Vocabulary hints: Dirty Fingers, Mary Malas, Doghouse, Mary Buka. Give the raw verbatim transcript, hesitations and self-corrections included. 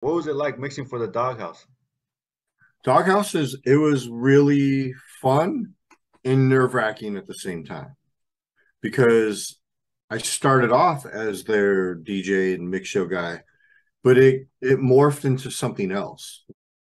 What was it like mixing for the Doghouse? Doghouse is, it was really fun and nerve-wracking at the same time, because I started off as their D J and mix show guy, but it, it morphed into something else.